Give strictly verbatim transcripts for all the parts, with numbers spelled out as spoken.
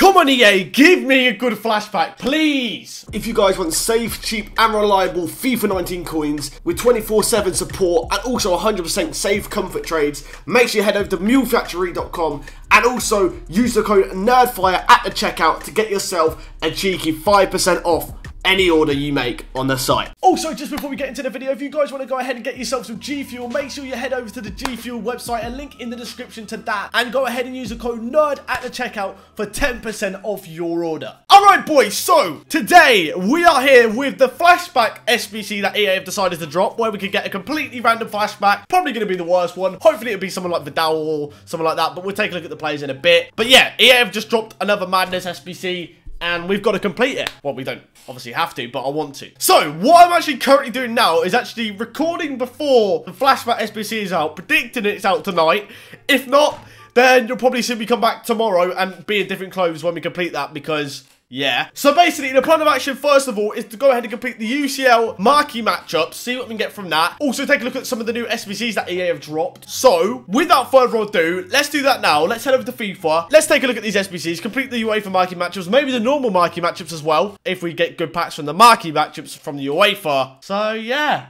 Come on, E A, give me a good flashback, please! If you guys want safe, cheap and reliable FIFA nineteen coins with twenty-four seven support and also one hundred percent safe comfort trades, make sure you head over to Mule Factory dot com and also use the code NerdFire at the checkout to get yourself a cheeky five percent off any order you make on the site. Also, just before we get into the video, if you guys want to go ahead and get yourself some G Fuel, make sure you head over to the G Fuel website, a link in the description to that, and go ahead and use the code NERD at the checkout for ten percent off your order. Alright boys, so today we are here with the flashback S B C that E A have decided to drop, where we could get a completely random flashback, probably going to be the worst one. Hopefully it'll be someone like Vidal or someone like that, but we'll take a look at the players in a bit. But yeah, E A have just dropped another madness S B C, and we've got to complete it. Well, we don't obviously have to, but I want to. So, what I'm actually currently doing now is actually recording before the flashback S B C is out, predicting it's out tonight. If not, then you'll probably see me come back tomorrow and be in different clothes when we complete that, because... yeah. So basically, the plan of action, first of all, is to go ahead and complete the U C L marquee matchups, see what we can get from that. Also, take a look at some of the new S B Cs that E A have dropped. So, without further ado, let's do that now. Let's head over to FIFA. Let's take a look at these S B Cs, complete the UEFA marquee matchups, maybe the normal marquee matchups as well, if we get good packs from the marquee matchups from the UEFA. So, yeah.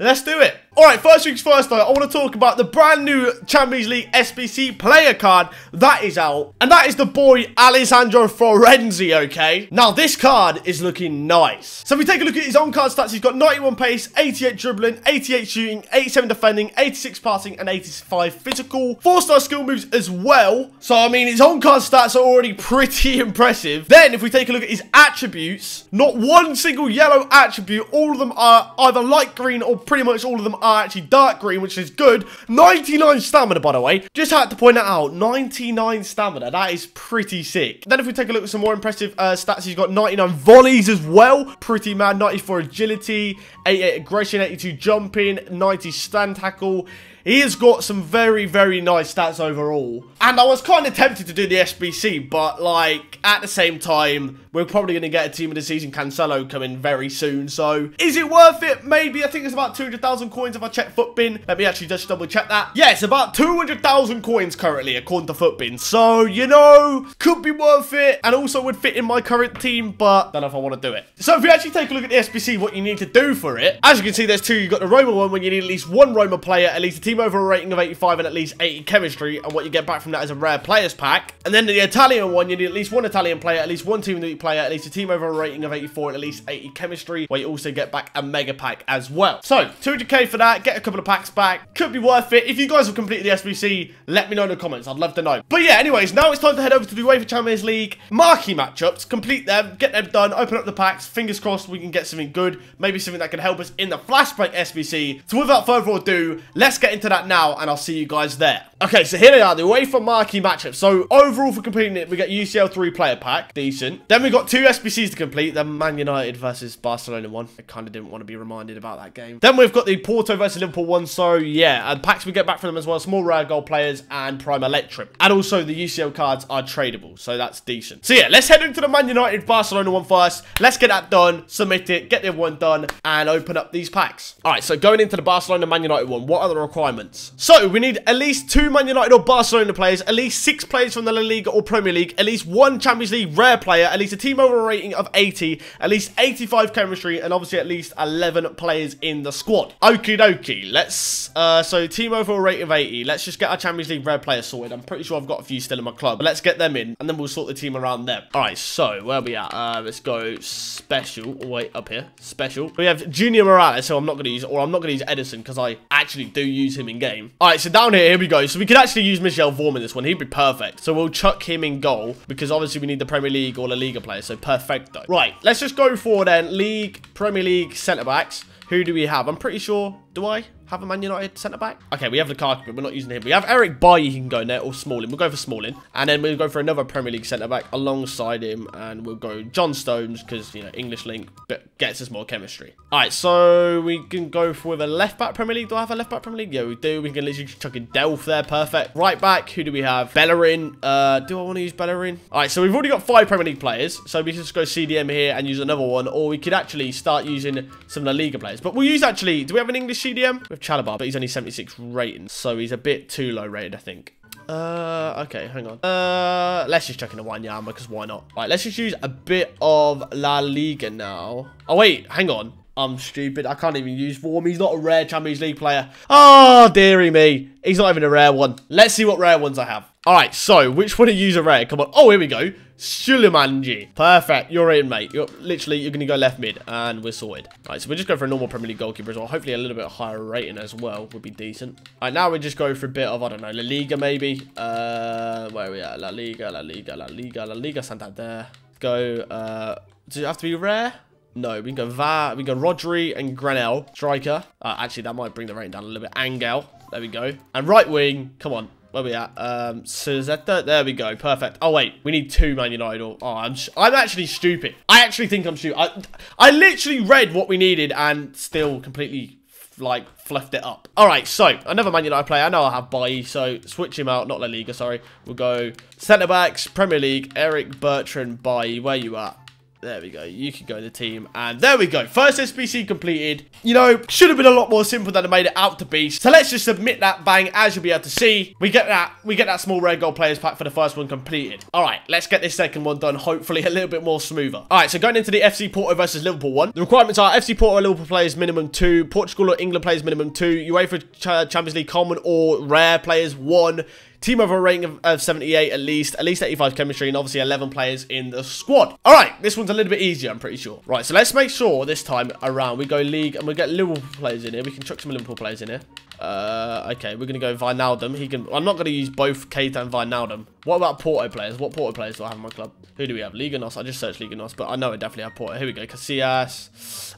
Let's do it. Alright, first things first though, I want to talk about the brand new Champions League S B C player card that is out. And that is the boy Alessandro Florenzi, okay? Now this card is looking nice. So if we take a look at his own card stats, he's got ninety-one pace, eighty-eight dribbling, eighty-eight shooting, eighty-seven defending, eighty-six passing and eighty-five physical. four star skill moves as well. So I mean, his own card stats are already pretty impressive. Then if we take a look at his attributes, not one single yellow attribute. All of them are either light green or pretty much all of them are actually dark green, which is good. ninety-nine stamina, by the way. Just had to point that out. ninety-nine stamina. That is pretty sick. Then if we take a look at some more impressive uh, stats, he's got ninety-nine volleys as well. Pretty mad. ninety-four agility, eighty-eight aggression, eighty-two jumping, ninety stand tackle. He has got some very, very nice stats overall. And I was kind of tempted to do the S B C, but like, at the same time, we're probably going to get a team of the season Cancelo coming very soon. So, is it worth it? Maybe. I think it's about two hundred thousand coins if I check footbin. Let me actually just double check that. Yeah, it's about two hundred thousand coins currently, according to footbin. So, you know, could be worth it. And also would fit in my current team, but I don't know if I want to do it. So, if you actually take a look at the S B C, what you need to do for it. As you can see, there's two. You've got the Roma one, when you need at least one Roma player, at least a team overall rating of eighty-five and at least eighty chemistry, and what you get back from that is a rare players pack. And then the Italian one, you need at least one Italian player, at least one team elite player, at least a team overall rating of eighty-four and at least eighty chemistry, where you also get back a mega pack as well. So two hundred K for that, get a couple of packs back, could be worth it. If you guys have completed the S B C, let me know in the comments, I'd love to know. But yeah, anyways, now it's time to head over to the UEFA Champions League marquee matchups, complete them, get them done, open up the packs, fingers crossed we can get something good, maybe something that can help us in the flashback S B C. So without further ado, let's get into that now, and I'll see you guys there. Okay, so here they are, the UEFA marquee matchup. So overall for completing it, we get U C L three player pack, decent. Then we got two S B Cs to complete, the Man United versus Barcelona one. I kind of didn't want to be reminded about that game. Then we've got the Porto versus Liverpool one. So yeah, and packs we get back from them as well, small rare gold players and prime electric. And also the U C L cards are tradable, so that's decent. So yeah, let's head into the Man United Barcelona one first. Let's get that done, submit it, get the other one done, and open up these packs. All right, so going into the Barcelona Man United one, what are the requirements? So, we need at least two Man United or Barcelona players, at least six players from the La Liga or Premier League, at least one Champions League rare player, at least a team overall rating of eighty, at least eighty-five chemistry, and obviously at least eleven players in the squad. Okie dokie, let's, uh, so team overall rating of eighty, let's just get our Champions League rare player sorted. I'm pretty sure I've got a few still in my club, but let's get them in, and then we'll sort the team around them. Alright, so, where are we at? Uh, let's go special, wait, up here, special. We have Junior Morales, so I'm not going to use, or I'm not going to use Edison, because I actually do use him in game. All right, so down here, here we go. So we could actually use Michel Vorm in this one. He'd be perfect. So we'll chuck him in goal because obviously we need the Premier League or La Liga player. So perfect though. Right, let's just go for then League, Premier League, centre-backs. Who do we have? I'm pretty sure, do I have a Man United centre-back? Okay, we have Lukaku, but we're not using him. We have Eric Bailly, he can go in there, or Smalling. We'll go for Smalling. And then we'll go for another Premier League centre-back alongside him, and we'll go John Stones, because, you know, English link but gets us more chemistry. All right, so we can go for the left-back Premier League. Do I have a left-back Premier League? Yeah, we do. We can literally chuck in Delph there, perfect. Right-back, who do we have? Bellerin. Uh, do I want to use Bellerin? All right, so we've already got five Premier League players, so we can just go C D M here and use another one, or we could actually start using some La Liga players. But we'll use, actually, do we have an English C D M? We have Chalabar, but he's only seventy-six rating, so he's a bit too low rated, I think. Uh, okay, hang on. Uh, let's just chuck in a Wanyama because why not? Right, let's just use a bit of La Liga now. Oh, wait, hang on. I'm stupid. I can't even use Vorm. He's not a rare Champions League player. Oh, dearie me. He's not even a rare one. Let's see what rare ones I have. All right, so which one to use a rare? Come on. Oh, here we go. Suleimanji. Perfect. You're in, mate. You're, literally, you're going to go left mid, and we're sorted. All right, so we're just going for a normal Premier League goalkeeper as well. Hopefully a little bit higher rating as well would be decent. All right, now we just go for a bit of, I don't know, La Liga maybe. Uh, where are we at? La Liga, La Liga, La Liga, La Liga Santander. Go, uh, does it have to be rare? No, we can go Va, we can go Rodri and Granel. Striker. Uh, actually, that might bring the rating down a little bit. Angel. There we go. And right wing. Come on. Where we at? Um, Suzetta. There we go. Perfect. Oh, wait. We need two Man United. Oh, I'm, I'm actually stupid. I actually think I'm stupid. I, I literally read what we needed and still completely... like, fluffed it up. All right, so another Man United player. I know I have Bailly, so switch him out. Not La Liga, sorry. We'll go centre-backs, Premier League, Eric Bertrand, Bailly. Where you at? There we go. You can go the team. And there we go. First S B C completed. You know, should have been a lot more simple than I made it out to be. So let's just submit that bang, as you'll be able to see. We get that we get that small rare gold players pack for the first one completed. All right, let's get this second one done, hopefully a little bit more smoother. All right, so going into the F C Porto versus Liverpool one. The requirements are F C Porto or Liverpool players minimum two, Portugal or England players minimum two, UEFA Champions League common or rare players one, team over a rating of, of seventy-eight at least, at least eighty-five chemistry, and obviously eleven players in the squad. All right, this one's a little bit easier, I'm pretty sure. Right, so let's make sure this time around we go league and we get Liverpool players in here. We can chuck some Liverpool players in here. Uh, okay, we're going to go Wijnaldum. He can. I'm not going to use both Keita and Wijnaldum. What about Porto players? What Porto players do I have in my club? Who do we have? Liga Nos. I just searched Liga Nos, but I know I definitely have Porto. Here we go. Casillas.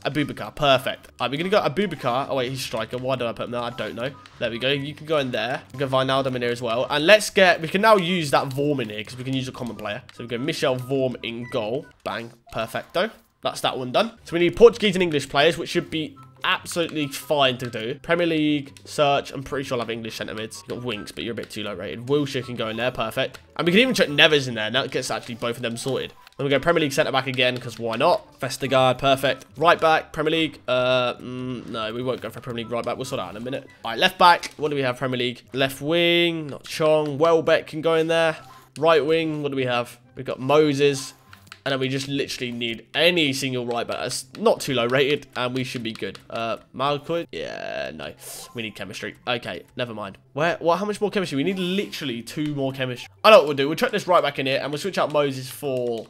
Abubakar. Perfect. All right, we're going to go Abubakar. Oh, wait, he's striker. Why did I put him there? I don't know. There we go. You can go in there. We'll go Wijnaldum in here as well. And let's get... we can now use that Vorm in here because we can use a common player. So we go Michel Vorm in goal. Bang. Perfecto. That's that one done. So we need Portuguese and English players, which should be... absolutely fine to do. Premier League, search. I'm pretty sure I'll have English centre mids. You've got Winks, but you're a bit too low rated. Wilshere can go in there. Perfect. And we can even check Neves in there. Now it gets actually both of them sorted. Then we go Premier League centre back again, because why not? Vestergaard, perfect. Right back, Premier League. Uh, mm, no, we won't go for Premier League right back. We'll sort out in a minute. All right, left back. What do we have? Premier League. Left wing, not Chong. Welbeck can go in there. Right wing, what do we have? We've got Moses. And then we just literally need any single right back. That's not too low rated, and we should be good. Uh, Malcolm? Yeah, no. We need chemistry. Okay, never mind. Where? What? How much more chemistry? We need literally two more chemistry. I know what we'll do. We'll chuck this right back in here, and we'll switch out Moses for...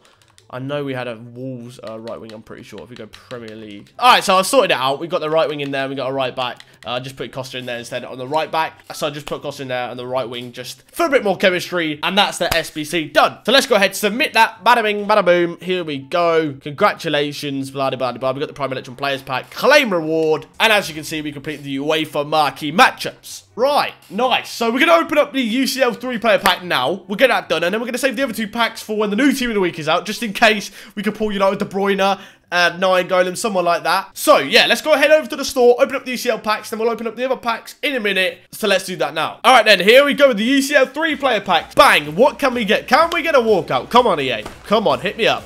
I know we had a Wolves uh, right wing, I'm pretty sure, if we go Premier League. All right, so I've sorted it out. We've got the right wing in there. We've got a right back. I uh, just put Costa in there instead on the right back. So I just put Costa in there on the right wing just for a bit more chemistry. And that's the S B C done. So let's go ahead, submit that. Bada bing, bada boom. Here we go. Congratulations, blah, blah, blah. We've got the Prime Election Players Pack. Claim reward. And as you can see, we complete the UEFA marquee matchups. Right, nice. So we're going to open up the U C L three-player pack now. We'll get that done, and then we're going to save the other two packs for when the new team of the week is out, just in case we could pull, you know, De Bruyne, Uh, nine Golem, someone like that. So, yeah, let's go ahead over to the store, open up the U C L packs, then we'll open up the other packs in a minute. So let's do that now. All right, then, here we go with the U C L three-player pack. Bang, what can we get? Can we get a walkout? Come on, E A. Come on, hit me up.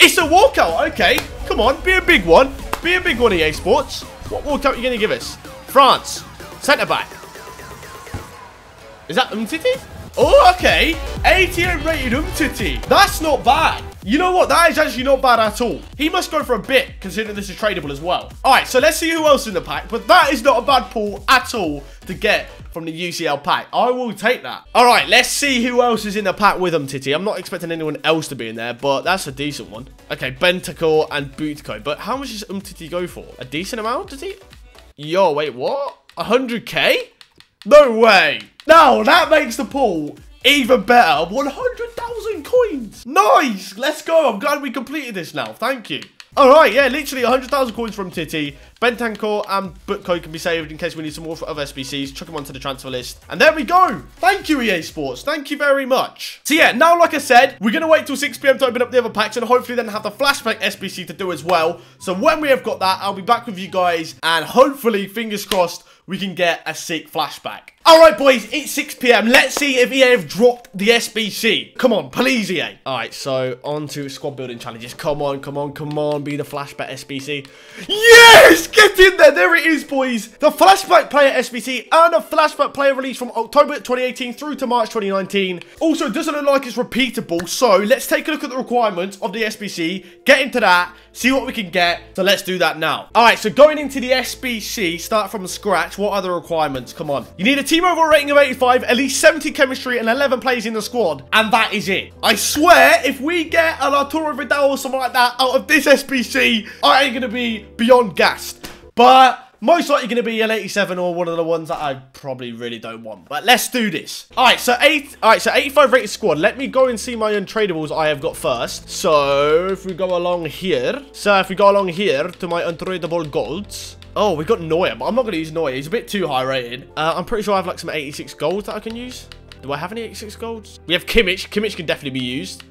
It's a walkout, okay. Come on, be a big one. Be a big one, E A Sports. What walkout are you going to give us? France. Centre-back. Is that Umtiti? Oh, okay. eighty-eight rated Umtiti. That's not bad. You know what? That is actually not bad at all. He must go for a bit, considering this is tradable as well. All right, so let's see who else in the pack. But that is not a bad pull at all to get from the U C L pack. I will take that. All right, let's see who else is in the pack with Umtiti. I'm not expecting anyone else to be in there, but that's a decent one. Okay, Bentancur and Butko. But how much does Umtiti go for? A decent amount, does he? Yo, wait, what? one hundred K? No way. No, that makes the pool even better. one hundred thousand coins. Nice. Let's go. I'm glad we completed this now. Thank you. All right, yeah, literally one hundred thousand coins from Titi. Bentancur and Butko can be saved in case we need some more for other S B Cs. Chuck them onto the transfer list. And there we go. Thank you, E A Sports. Thank you very much. So, yeah, now, like I said, we're going to wait till six p m to open up the other packs and hopefully then have the flashback S B C to do as well. So, when we have got that, I'll be back with you guys. And hopefully, fingers crossed, we can get a sick flashback. Alright boys, it's six p m, let's see if E A have dropped the S B C. Come on, please E A. Alright, so on to squad building challenges. Come on, come on, come on, be the flashback S B C. Yes, get in there, there it is boys. The flashback player S B C and a flashback player release from October twenty eighteen through to March twenty nineteen. Also, it doesn't look like it's repeatable, so let's take a look at the requirements of the S B C, get into that, see what we can get, so let's do that now. Alright, so going into the S B C, start from scratch, what are the requirements? Come on. You need a team overall rating of eighty-five, at least seventy chemistry and eleven players in the squad, and that is it. I swear, if we get an Arturo Vidal or something like that out of this S B C, I ain't gonna be beyond gassed, but most likely going to be an eighty-seven or one of the ones that I probably really don't want. But let's do this. All right, so eight. All right, so eighty-five rated squad. Let me go and see my untradables I have got first. So if we go along here, so if we go along here to my untradable golds. Oh, we got Neuer, but I'm not going to use Neuer. He's a bit too high rated. Uh, I'm pretty sure I have like some eighty-six golds that I can use. Do I have any eighty-six golds? We have Kimmich. Kimmich can definitely be used.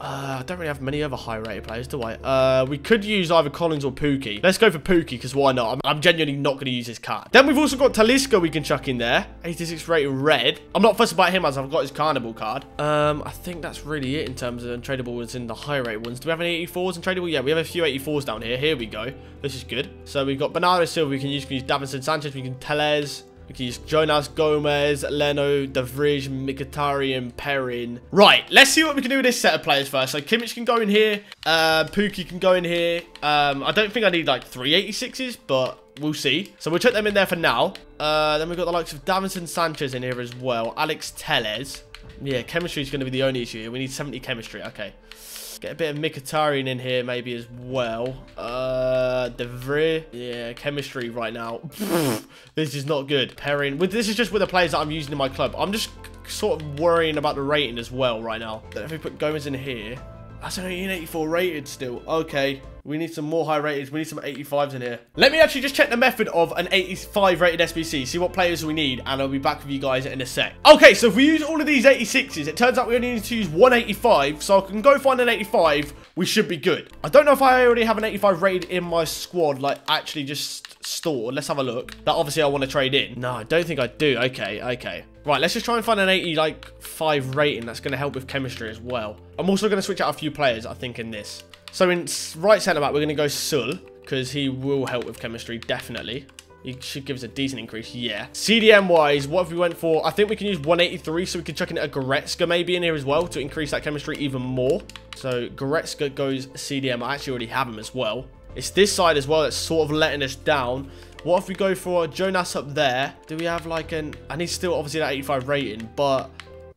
Uh, I don't really have many other high-rated players, do I? Uh, we could use either Collins or Pookie. Let's go for Pookie, because why not? I'm, I'm genuinely not going to use his card. Then we've also got Talisca we can chuck in there. eighty-six rated red. I'm not fussed about him as I've got his Carnival card. Um, I think that's really it in terms of untradeable ones and the high-rated ones. Do we have any eighty-fours untradeable? Yeah, we have a few eighty-fours down here. Here we go. This is good. So we've got Bernardo Silva we can use. We can use Davinson Sanchez. We can Telles. We can use Jonas Gomez, Leno, De Vrij, Mkhitaryan, Perrin. Right, let's see what we can do with this set of players first. So Kimmich can go in here. Uh, Pukki can go in here. Um, I don't think I need like three eighty-sixes, but we'll see. So we'll chuck them in there for now. Uh, then we've got the likes of Davinson Sanchez in here as well. Alex Telles. Yeah, chemistry is going to be the only issue here. We need seventy chemistry. Okay. Get a bit of Mkhitaryan in here maybe as well. Uh, De Vrij. Yeah, chemistry right now. This is not good. Perrin. With, this is just with the players that I'm using in my club. I'm just sort of worrying about the rating as well right now. If we put Gomez in here. That's an eighteen eighty-four rated still. Okay. We need some more high rateds. We need some eighty-fives in here. Let me actually just check the method of an eighty-five rated S B C, see what players we need, and I'll be back with you guys in a sec. Okay, so if we use all of these eighty-sixes, it turns out we only need to use one eighty-five, so I can go find an eighty-five. We should be good. I don't know if I already have an eighty-five rated in my squad, like actually just stored. Let's have a look. That obviously I want to trade in. No, I don't think I do. Okay, okay. Right, let's just try and find an eighty, like, five rating. That's going to help with chemistry as well. I'm also going to switch out a few players, I think, in this. So in right centre-back, we're going to go Sul, because he will help with chemistry, definitely. He should give us a decent increase, yeah. C D M-wise, what have we went for? I think we can use one eighty-three, so we could chuck in a Goretzka maybe in here as well to increase that chemistry even more. So Goretzka goes C D M. I actually already have him as well. It's this side as well that's sort of letting us down. What if we go for Jonas up there? Do we have like an... And he's still obviously that eighty-five rating, but...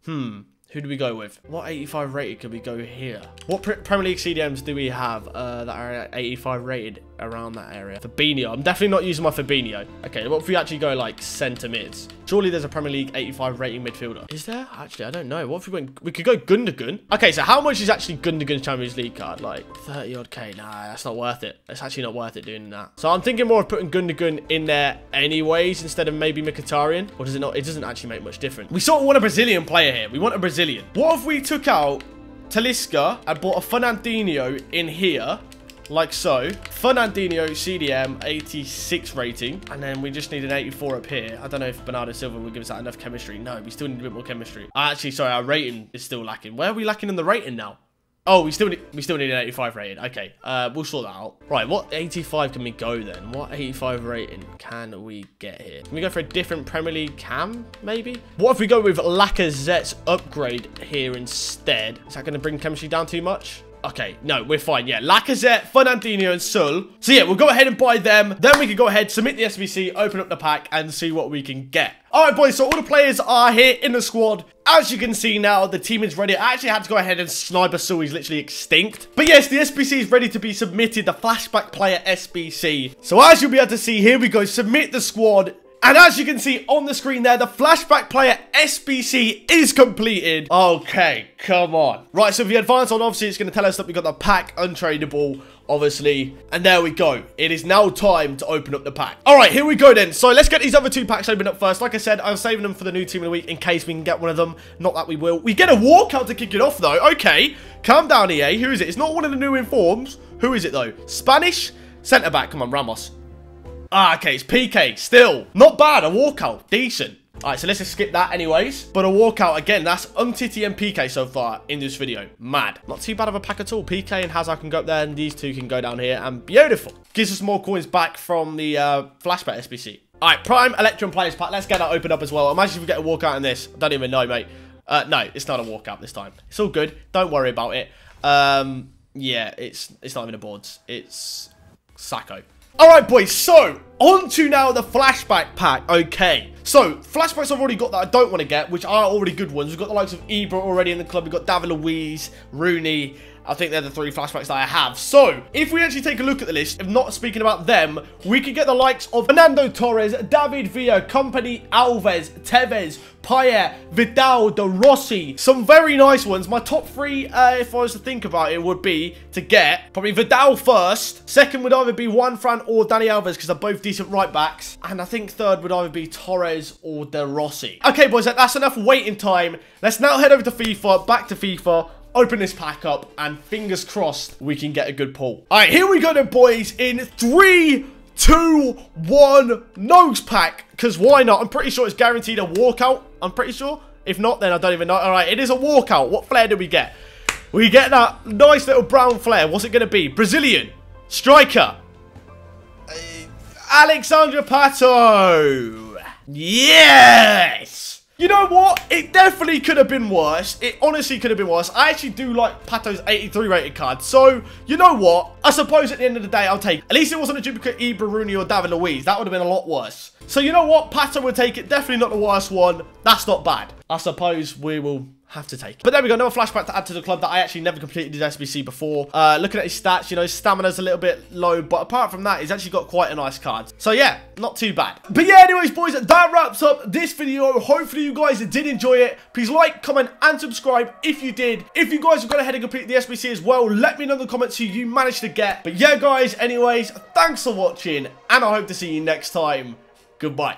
Hmm... Who do we go with? What eighty-five rated could we go here? What pre Premier League C D Ms do we have uh, that are eighty-five rated around that area? Fabinho. I'm definitely not using my Fabinho. Okay, what if we actually go like centre mids? Surely there's a Premier League eighty-five rating midfielder. Is there? Actually, I don't know. What if we went... We could go Gundogan. Okay, so how much is actually Gundogan's Champions League card? Like thirty odd K. Nah, that's not worth it. It's actually not worth it doing that. So I'm thinking more of putting Gundogan in there anyways instead of maybe Mkhitaryan. Or does it not? It doesn't actually make much difference. We sort of want a Brazilian player here. We want a Brazilian. What if we took out Talisca and bought a Fernandinho in here, like so? Fernandinho, C D M, eighty-six rating. And then we just need an eighty-four up here. I don't know if Bernardo Silva will give us that enough chemistry. No, we still need a bit more chemistry. Actually, sorry, our rating is still lacking. Where are we lacking in the rating now? Oh, we still need, we still need an eighty-five rated. Okay, uh, we'll sort that out. Right, what eighty-five can we go then? What eighty-five rating can we get here? Can we go for a different Premier League cam, maybe? What if we go with Lacazette's upgrade here instead? Is that going to bring chemistry down too much? Okay, no, we're fine. Yeah, Lacazette, Fernandinho, and Sul. So yeah, we'll go ahead and buy them. Then we can go ahead, submit the S B C, open up the pack, and see what we can get. All right, boys, so all the players are here in the squad. As you can see now, the team is ready. I actually had to go ahead and sniper Sul. He's literally extinct. But yes, the S B C is ready to be submitted, the flashback player S B C. So as you'll be able to see, here we go, submit the squad. And as you can see on the screen there, the flashback player S B C is completed. Okay, come on. Right, so if you advance on, obviously, it's going to tell us that we got the pack untradeable, obviously. And there we go. It is now time to open up the pack. All right, here we go then. So let's get these other two packs opened up first. Like I said, I'm saving them for the new team of the week in case we can get one of them. Not that we will. We get a walkout to kick it off, though. Okay, calm down, E A. Who is it? It's not one of the new informs. Who is it, though? Spanish centre-back. Come on, Ramos. Ah, okay, it's P K, still. Not bad, a walkout, decent. Alright, so let's just skip that anyways. But a walkout again, that's Umtiti and P K so far in this video. Mad. Not too bad of a pack at all. P K and Hazard can go up there and these two can go down here, and beautiful. Gives us more coins back from the uh, Flashback S B C. Alright, Prime Electrum Players Pack. Let's get that opened up as well. Imagine if we get a walkout in this. I don't even know, mate. Uh, no, it's not a walkout this time. It's all good. Don't worry about it. Um, yeah, it's it's not even a boards. It's Sacco. All right, boys, so on to now the flashback pack. Okay, so flashbacks I've already got that I don't want to get, which are already good ones. We've got the likes of Ibra already in the club. We've got David Luiz, Rooney. I think they're the three flashbacks that I have. So if we actually take a look at the list, if not speaking about them, we could get the likes of Fernando Torres, David Villa, Company, Alves, Tevez, Payet, Vidal, De Rossi. Some very nice ones. My top three, uh, if I was to think about it, would be to get probably Vidal first. Second would either be Juan Fran or Dani Alves, because they're both decent right backs, and I think third would either be Torres or De Rossi. Okay, boys, that's enough waiting time. Let's now head over to FIFA, back to FIFA, open this pack up, and fingers crossed we can get a good pull. All right, here we go then, boys, in three, two, one, nose pack, because why not? I'm pretty sure it's guaranteed a walkout. I'm pretty sure. If not, then I don't even know. All right, it is a walkout. What flare did we get? We get that nice little brown flare. What's it going to be? Brazilian striker. Alexandro Pato. Yes! You know what? It definitely could have been worse. It honestly could have been worse. I actually do like Pato's eighty-three rated card. So, you know what? I suppose at the end of the day, I'll take it. At least it wasn't a duplicate Ibra, Rooney, or David Luiz. That would have been a lot worse. So, you know what? Pato would take it. Definitely not the worst one. That's not bad. I suppose we will have to take it. But there we go, another flashback to add to the club that I actually never completed his S B C before. Uh, looking at his stats, you know, his stamina's a little bit low, but apart from that, he's actually got quite a nice card. So yeah, not too bad. But yeah, anyways, boys, that wraps up this video. Hopefully you guys did enjoy it. Please like, comment, and subscribe if you did. If you guys have gone ahead and completed the S B C as well, let me know in the comments who you managed to get. But yeah, guys, anyways, thanks for watching, and I hope to see you next time. Goodbye.